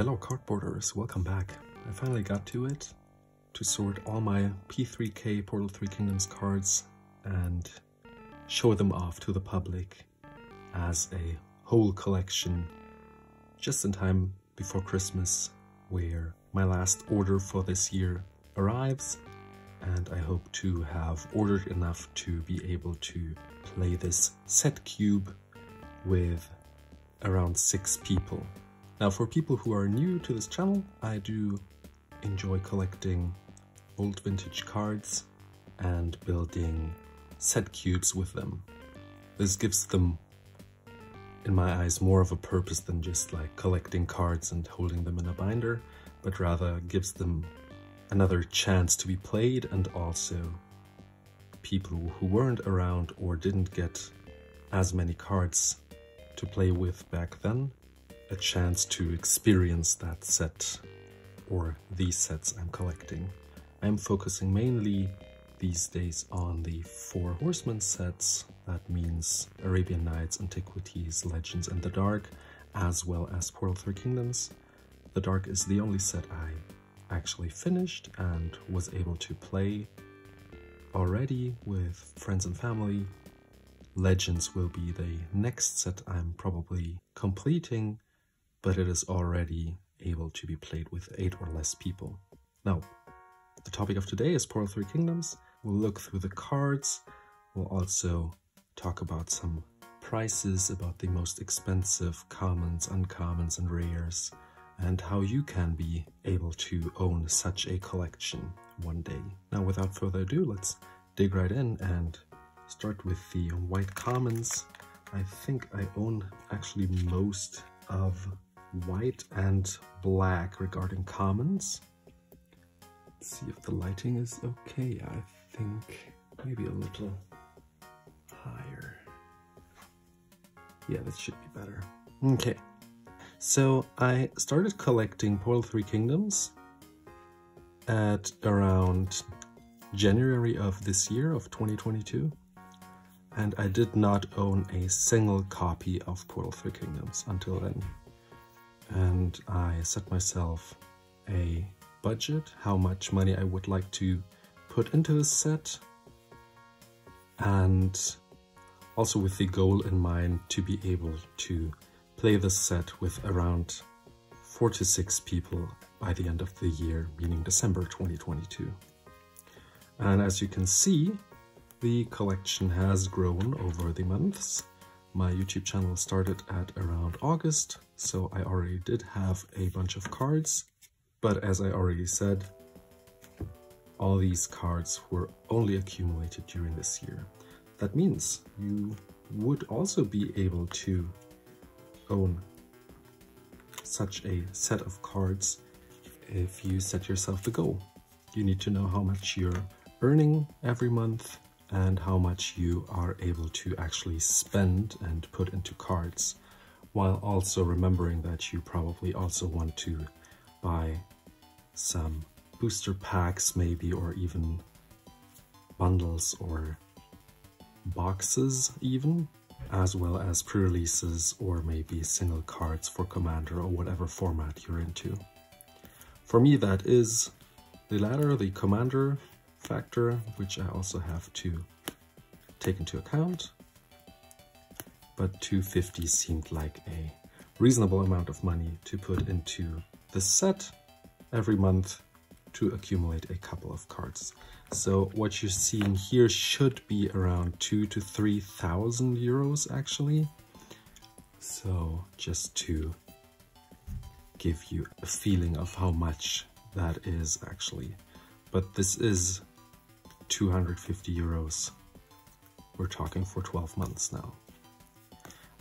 Fellow cardboarders, welcome back. I finally got to it, to sort all my P3K Portal 3 Kingdoms cards and show them off to the public as a whole collection just in time before Christmas, where my last order for this year arrives, and I hope to have ordered enough to be able to play this set cube with around 6 people. Now, for people who are new to this channel, I do enjoy collecting old vintage cards and building set cubes with them. This gives them, in my eyes, more of a purpose than just like collecting cards and holding them in a binder, but rather gives them another chance to be played, and also people who weren't around or didn't get as many cards to play with back then, a chance to experience that set or these sets I'm collecting. I'm focusing mainly these days on the Four Horsemen sets. That means Arabian Nights, Antiquities, Legends, and The Dark, as well as Portal 3 Kingdoms. The Dark is the only set I actually finished and was able to play already with friends and family. Legends will be the next set I'm probably completing, but it is already able to be played with 8 or less people. Now, the topic of today is Portal 3 Kingdoms. We'll look through the cards. We'll also talk about some prices, about the most expensive commons, uncommons, and rares, and how you can be able to own such a collection one day. Now, without further ado, let's dig right in and start with the white commons. I think I own actually most of white and black regarding commons. Let's see if the lighting is okay. I think maybe a little higher. Yeah, that should be better. Okay, so I started collecting Portal 3 Kingdoms at around January of this year, of 2022, and I did not own a single copy of Portal 3 Kingdoms until then. And I set myself a budget, how much money I would like to put into this set, and also with the goal in mind to be able to play this set with around 4 to 6 people by the end of the year, meaning December 2022. And as you can see, the collection has grown over the months. My YouTube channel started at around August, so I already did have a bunch of cards, but as I already said, all these cards were only accumulated during this year. That means you would also be able to own such a set of cards if you set yourself the goal. You need to know how much you're earning every month and how much you are able to actually spend and put into cards, while also remembering that you probably also want to buy some booster packs maybe, or even bundles or boxes even, as well as pre-releases or maybe single cards for Commander or whatever format you're into. For me, that is the latter, the Commander factor, which I also have to take into account, but 250 seemed like a reasonable amount of money to put into the set every month to accumulate a couple of cards. So what you're seeing here should be around 2,000 to 3,000 euros actually. So just to give you a feeling of how much that is actually, but this is 250 euros. We're talking for 12 months now.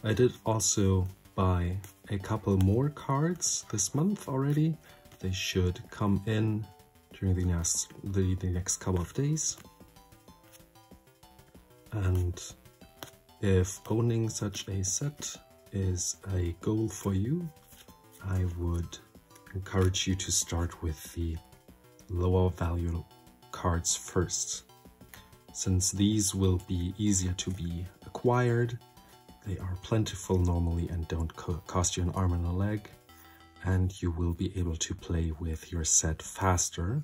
I did also buy a couple more cards this month already. They should come in during the next couple of days. And if owning such a set is a goal for you, I would encourage you to start with the lower value cards first, since these will be easier to be acquired. They are plentiful normally and don't cost you an arm and a leg, and you will be able to play with your set faster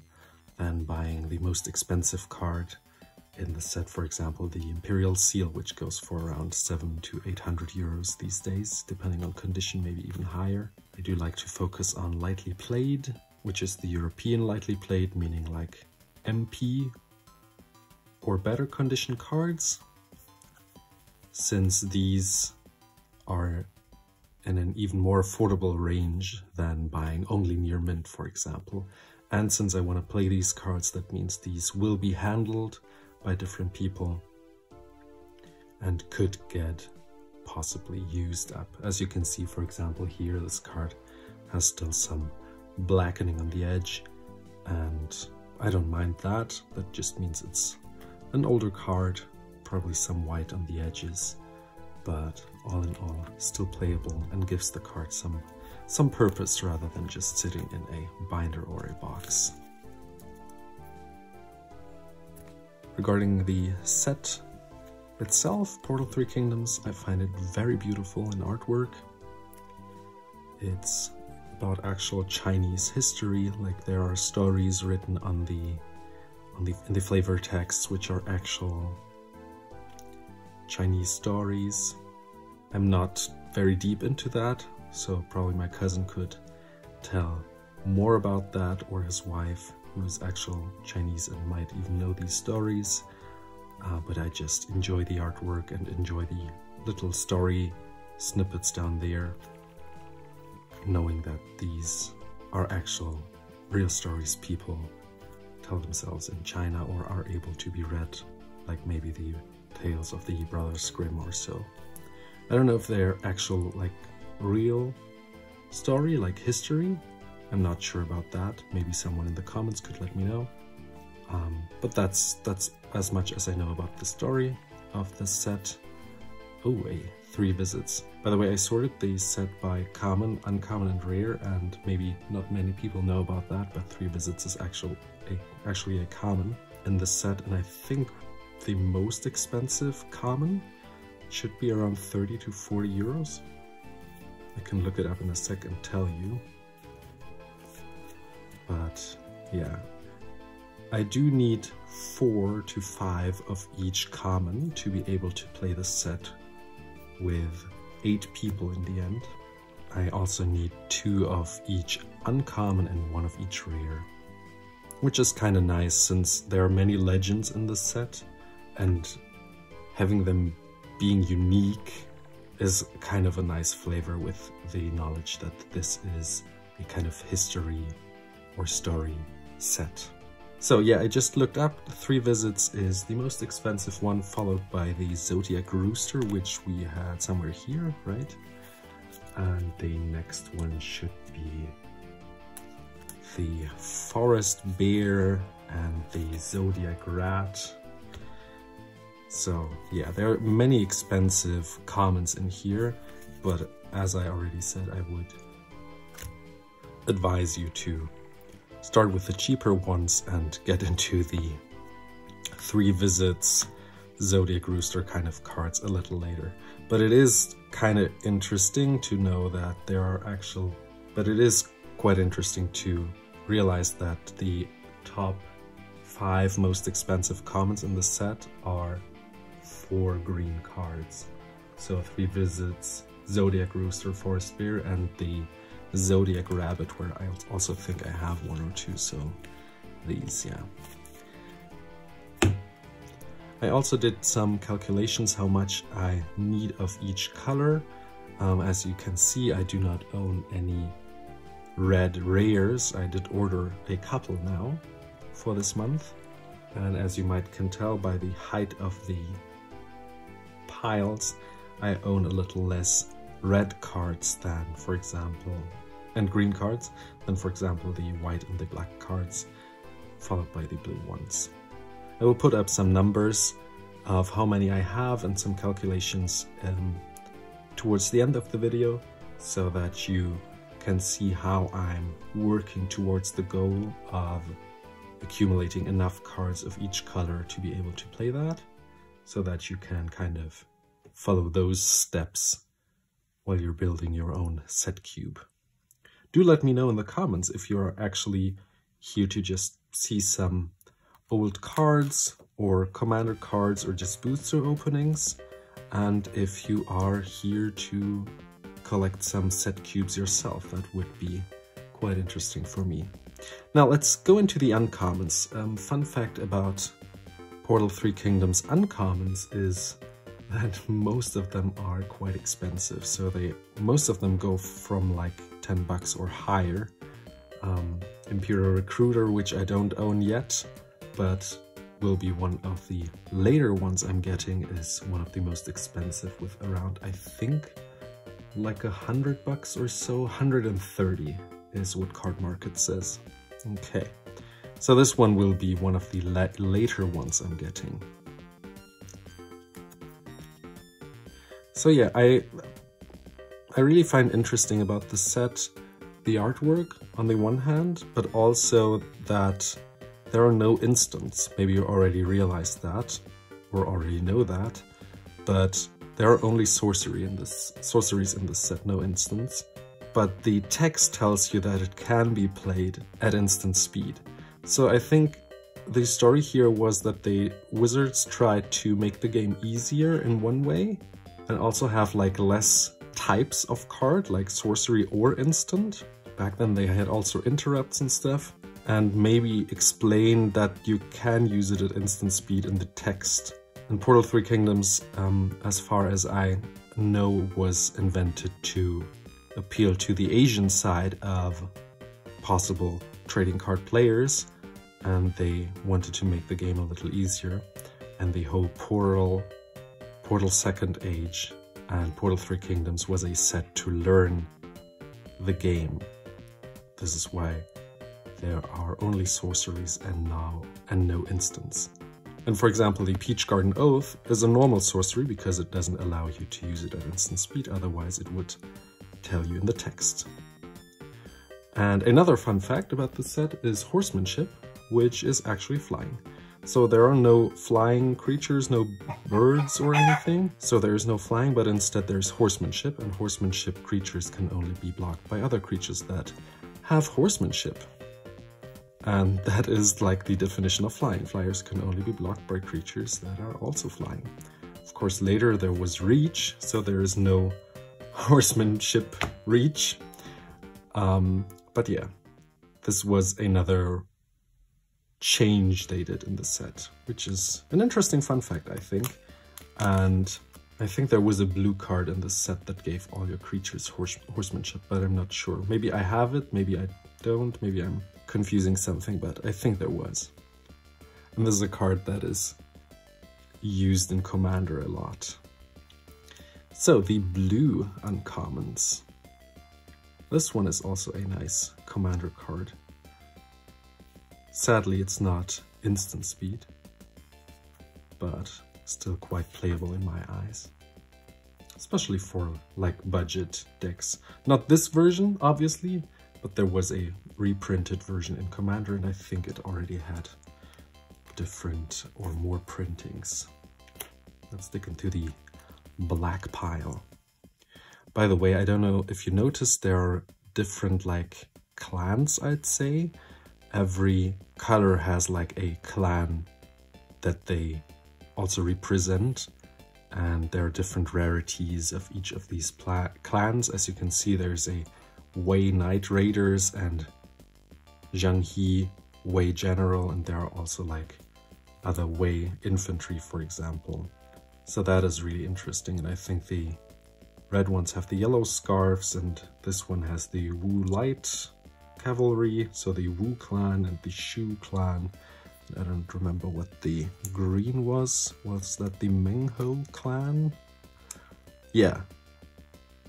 than buying the most expensive card in the set, for example, the Imperial Seal, which goes for around 700 to 800 euros these days, depending on condition, maybe even higher. I do like to focus on lightly played, which is the European lightly played, meaning like MP or better condition cards, since these are in an even more affordable range than buying only near mint, for example. And since I want to play these cards, that means these will be handled by different people and could get possibly used up. As you can see, for example, here this card has still some blackening on the edge, and I don't mind that. That just means it's an older card, probably some white on the edges, but all in all still playable and gives the card some purpose rather than just sitting in a binder or a box. Regarding the set itself, Portal Three Kingdoms, I find it very beautiful in artwork. It's about actual Chinese history, like there are stories written in the flavor texts, which are actual Chinese stories. I'm not very deep into that, so probably my cousin could tell more about that, or his wife, who is actual Chinese and might even know these stories, but I just enjoy the artwork and enjoy the little story snippets down there, knowing that these are actual real stories people tell themselves in China, or are able to be read, like maybe the tales of the Brothers Grimm or so. I don't know if they're actual, like, real story, like history. I'm not sure about that. Maybe someone in the comments could let me know. But that's as much as I know about the story of this set. Oh, a Three Visits. By the way, I sorted the set by common, uncommon, and rare, and maybe not many people know about that, but Three Visits is actually a common in the set, and I think the most expensive common should be around 30 to 40 euros. I can look it up in a sec and tell you. But yeah, I do need 4 to 5 of each common to be able to play the set with 8 people in the end. I also need 2 of each uncommon and 1 of each rare, which is kind of nice since there are many legends in this set, and having them being unique is kind of a nice flavor with the knowledge that this is a kind of history or story set. So yeah, I just looked up. Three Visits is the most expensive one, followed by the Zodiac Rooster, which we had somewhere here, right? And the next one should be the Forest Bear and the Zodiac Rat. So yeah, there are many expensive commons in here, but as I already said, I would advise you to start with the cheaper ones and get into the Three Visits, Zodiac Rooster kind of cards a little later. But it is kind of interesting to know that there are actual... But it is quite interesting to realize that the top 5 most expensive commons in the set are 4 green cards. So Three Visits, Zodiac Rooster, Forest Bear, and the Zodiac Rabbit, where I also think I have 1 or 2, so these, yeah. I also did some calculations how much I need of each color. As you can see, I do not own any red rares. I did order a couple now for this month, and as you might can tell by the height of the piles, I own a little less red cards than, for example, and green cards than, for example, the white and the black cards, followed by the blue ones. I will put up some numbers of how many I have and some calculations towards the end of the video, so that you can see how I'm working towards the goal of accumulating enough cards of each color to be able to play that, so that you can kind of follow those steps while you're building your own set cube. Do let me know in the comments if you're actually here to just see some old cards or commander cards or just booster openings, and if you are here to collect some set cubes yourself. That would be quite interesting for me. Now let's go into the uncommons. Fun fact about Portal 3 Kingdoms uncommons is that most of them are quite expensive, so most of them go from like $10 or higher. Imperial Recruiter, which I don't own yet, but will be one of the later ones I'm getting, is one of the most expensive with around, I think, like $100 or so. 130 is what Card Market says. Okay, so this one will be one of the later ones I'm getting. So yeah, I really find interesting about the set the artwork on the one hand, but also that there are no instants. Maybe you already realized that, or already know that, but there are only sorceries in this set, no instants. But the text tells you that it can be played at instant speed. So I think the story here was that the Wizards tried to make the game easier in one way, and also have like less types of card, like sorcery or instant. Back then they had also interrupts and stuff, and maybe explain that you can use it at instant speed in the text. And Portal 3 Kingdoms, as far as I know, was invented to appeal to the Asian side of possible trading card players, and they wanted to make the game a little easier. And the whole Portal Second Age and Portal 3 Kingdoms was a set to learn the game. This is why there are only sorceries and no instants. And for example, the Peach Garden Oath is a normal sorcery because it doesn't allow you to use it at instant speed, otherwise it would tell you in the text. And another fun fact about this set is horsemanship, which is actually flying. So there are no flying creatures, no birds or anything. So there is no flying, but instead there's horsemanship, and horsemanship creatures can only be blocked by other creatures that have horsemanship. And that is like the definition of flying. Flyers can only be blocked by creatures that are also flying. Of course, later there was reach, so there is no horsemanship reach. But yeah, this was another change they did in the set, which is an interesting fun fact, I think. And I think there was a blue card in the set that gave all your creatures horsemanship, but I'm not sure. Maybe I have it, maybe I don't, maybe I'm confusing something, but I think there was. And this is a card that is used in Commander a lot. So the blue uncommons. This one is also a nice Commander card. Sadly, it's not instant speed, but still quite playable in my eyes. Especially for like budget decks. Not this version, obviously, but there was a reprinted version in Commander, and I think it already had different or more printings. Let's dig into the black pile. By the way, I don't know if you noticed, there are different like clans, I'd say. Every color has like a clan that they also represent, and there are different rarities of each of these clans. As you can see, there's a Wei Knight Raiders and Zhang He Wei General, and there are also like other Wei Infantry, for example. So that is really interesting, and I think the red ones have the Yellow Scarves, and this one has the Wu Light Cavalry, so the Wu clan and the Shu clan. I don't remember what the green was. Was that the Menghu clan? Yeah.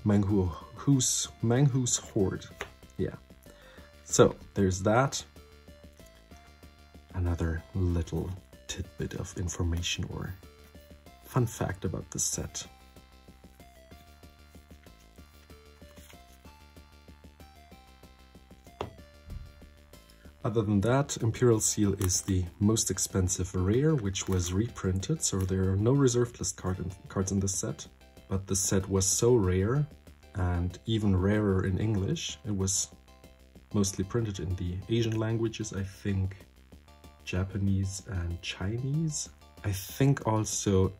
Menghu's Horde. Yeah. So there's that. Another little tidbit of information or fun fact about this set. Other than that, Imperial Seal is the most expensive rare, which was reprinted, so there are no reserved list cards in this set. But the set was so rare, and even rarer in English, it was mostly printed in the Asian languages, I think Japanese and Chinese. I think also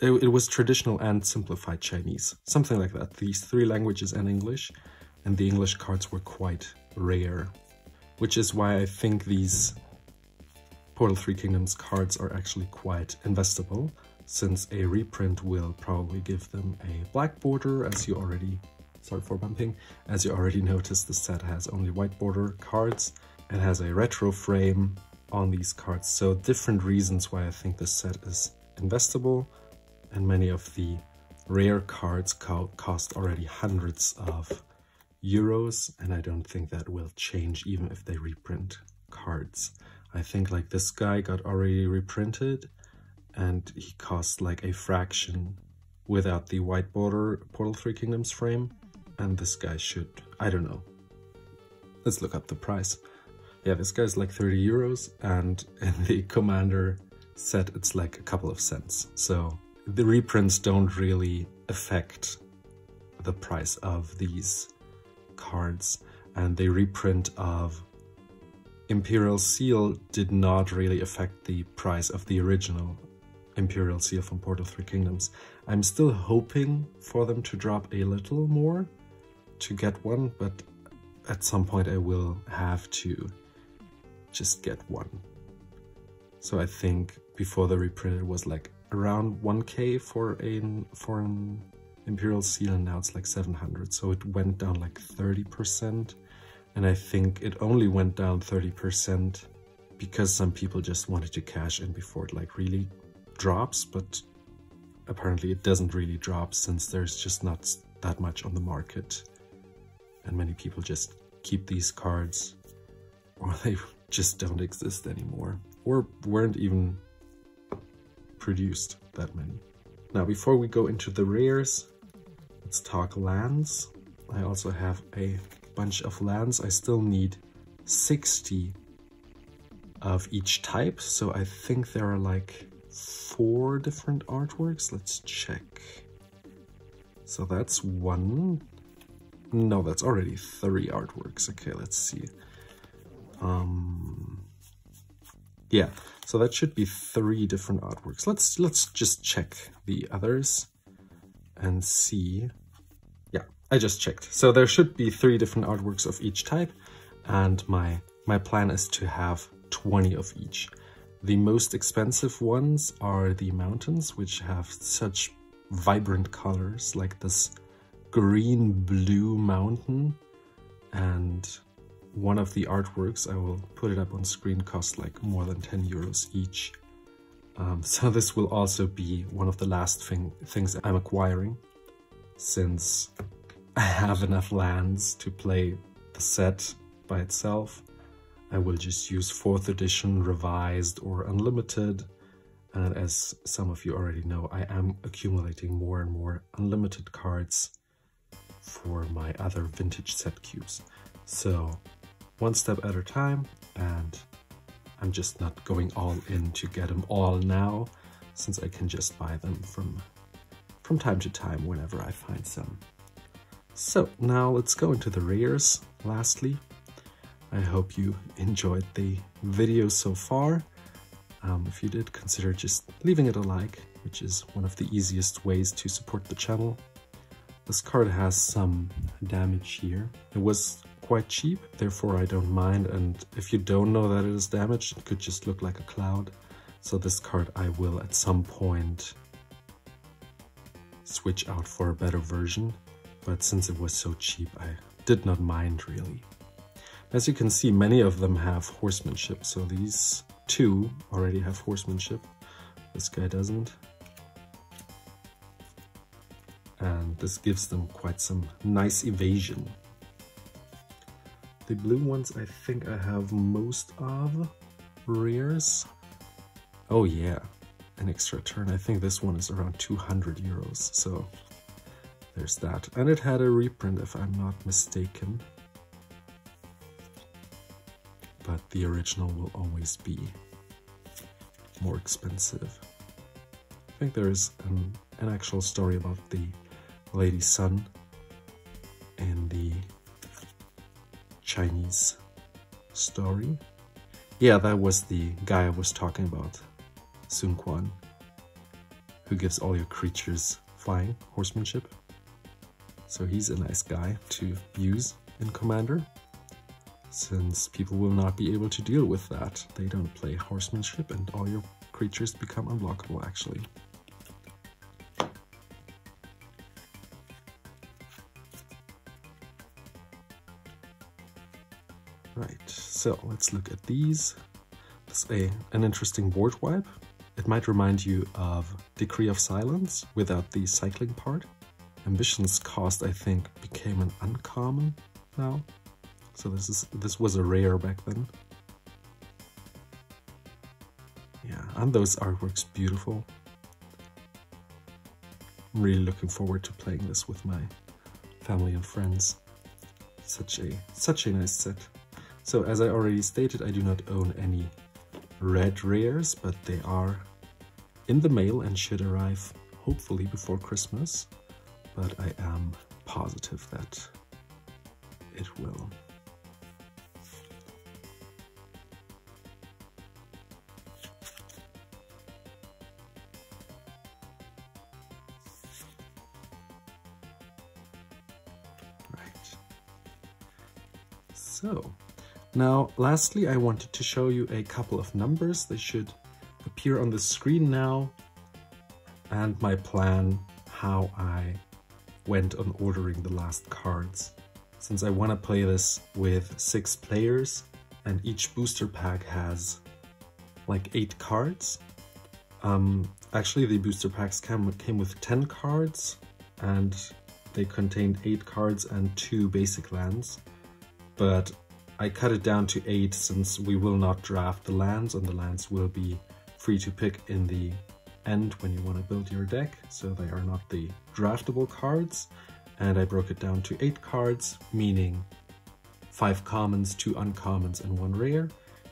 it was traditional and simplified Chinese, something like that. These three languages and English, and the English cards were quite rare, which is why I think these Portal Three Kingdoms cards are actually quite investable, since a reprint will probably give them a black border, as you already, sorry for bumping, as you already noticed, the set has only white border cards. It has a retro frame on these cards, so different reasons why I think this set is investable, and many of the rare cards cost already hundreds of euros, and I don't think that will change even if they reprint cards. I think like this guy got already reprinted and he costs like a fraction without the white border Portal Three Kingdoms frame, and this guy should, I don't know, let's look up the price. Yeah, this guy's like 30 euros, and in the Commander set it's like a couple of cents, so the reprints don't really affect the price of these cards, and the reprint of Imperial Seal did not really affect the price of the original Imperial Seal from Portal Three Kingdoms. I'm still hoping for them to drop a little more to get one, but at some point I will have to just get one. So I think before the reprint it was like around 1k for an Imperial Seal, and now it's like 700, so it went down like 30%. And I think it only went down 30% because some people just wanted to cash in before it like really drops, but apparently it doesn't really drop since there's just not that much on the market. And many people just keep these cards, or they just don't exist anymore, or weren't even produced that many. Now, before we go into the rares, let's talk lands. I also have a bunch of lands. I still need 60 of each type, so I think there are like 4 different artworks. Let's check. So that's one. No, that's already 3 artworks. Okay, let's see. Yeah, so that should be 3 different artworks. Let's just check the others and see. I just checked. So there should be 3 different artworks of each type, and my plan is to have 20 of each. The most expensive ones are the mountains, which have such vibrant colors, like this green-blue mountain, and one of the artworks, I will put it up on screen, costs like more than 10 euros each. So this will also be one of the last things I'm acquiring, since I have enough lands to play the set by itself. I will just use 4th edition, revised, or unlimited. And as some of you already know, I am accumulating more and more unlimited cards for my other vintage set cubes. So one step at a time, and I'm just not going all in to get them all now, since I can just buy them from time to time whenever I find some. So now let's go into the rares. Lastly, I hope you enjoyed the video so far. If you did, consider just leaving it a like, which is one of the easiest ways to support the channel. This card has some damage here. It was quite cheap, therefore I don't mind, and if you don't know that it is damaged, it could just look like a cloud. So this card I will at some point switch out for a better version, but since it was so cheap, I did not mind really. As you can see, many of them have horsemanship, so these 2 already have horsemanship. This guy doesn't. And this gives them quite some nice evasion. The blue ones I think I have most of rares. Oh yeah, an extra turn. I think this one is around 200 euros, so there's that. And it had a reprint, if I'm not mistaken. But the original will always be more expensive. I think there is an actual story about the Lady Sun in the Chinese story. Yeah, that was the guy I was talking about, Sun Quan, who gives all your creatures flying horsemanship. So he's a nice guy to use in Commander, since people will not be able to deal with that. They don't play horsemanship and all your creatures become unblockable actually. Right, so let's look at these. This is an interesting board wipe. It might remind you of Decree of Silence without the cycling part. Ambition's Cost, I think, became an uncommon now. So this was a rare back then. Yeah, and those artworks beautiful. I'm really looking forward to playing this with my family and friends. Such a nice set. So as I already stated, I do not own any red rares, but they are in the mail and should arrive hopefully before Christmas. But I am positive that it will. So, now lastly I wanted to show you a couple of numbers. They should appear on the screen now, and my plan how I went on ordering the last cards. Since I want to play this with 6 players and each booster pack has like 8 cards. Actually the booster packs came with 10 cards and they contained 8 cards and 2 basic lands. But I cut it down to 8 since we will not draft the lands, and the lands will be free to pick in the end when you want to build your deck, so they are not the draftable cards. And I broke it down to 8 cards, meaning 5 commons, 2 uncommons and 1 rare.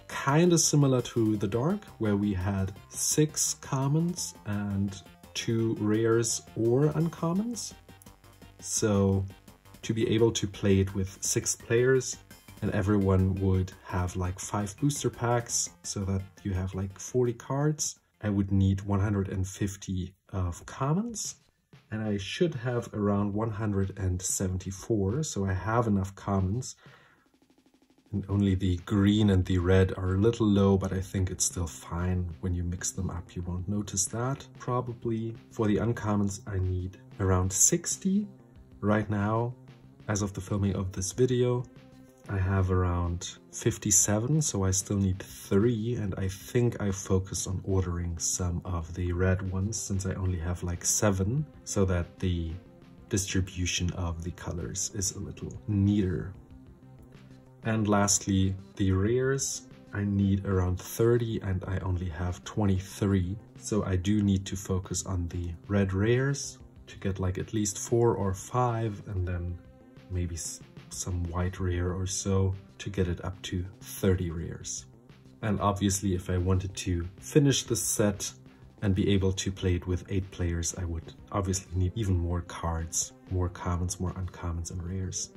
Kinda similar to The Dark, where we had 6 commons and 2 rares or uncommons. So to be able to play it with 6 players, and everyone would have like 5 booster packs, so that you have like 40 cards. I would need 150 of commons, and I should have around 174, so I have enough commons. And only the green and the red are a little low, but I think it's still fine. When you mix them up, you won't notice that, probably. For the uncommons, I need around 60. Right now, as of the filming of this video, I have around 57, so I still need 3, and I think I focus on ordering some of the red ones since I only have like 7, so that the distribution of the colors is a little neater. And lastly, the rares. I need around 30 and I only have 23, so I do need to focus on the red rares to get like at least 4 or 5, and then maybe some white rare or so to get it up to 30 rares. And obviously if I wanted to finish this set and be able to play it with 8 players, I would obviously need even more cards, more commons, more uncommons and rares.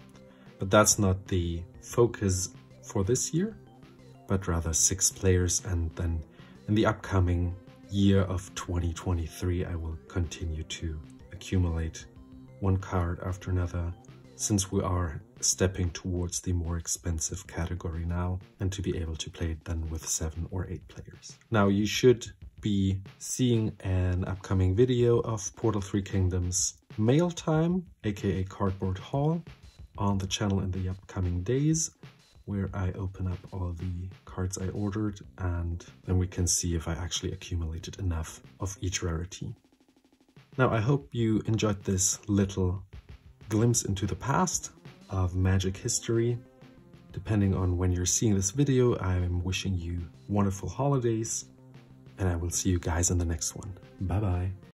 But that's not the focus for this year, but rather 6 players, and then in the upcoming year of 2023 I will continue to accumulate one card after another, since we are stepping towards the more expensive category now, and to be able to play it then with 7 or 8 players. Now you should be seeing an upcoming video of Portal 3 Kingdoms mail time, aka Cardboard Haul, on the channel in the upcoming days, where I open up all the cards I ordered and then we can see if I actually accumulated enough of each rarity. Now I hope you enjoyed this little glimpse into the past of Magic history. Depending on when you're seeing this video, I'm wishing you wonderful holidays, and I will see you guys in the next one. Bye bye!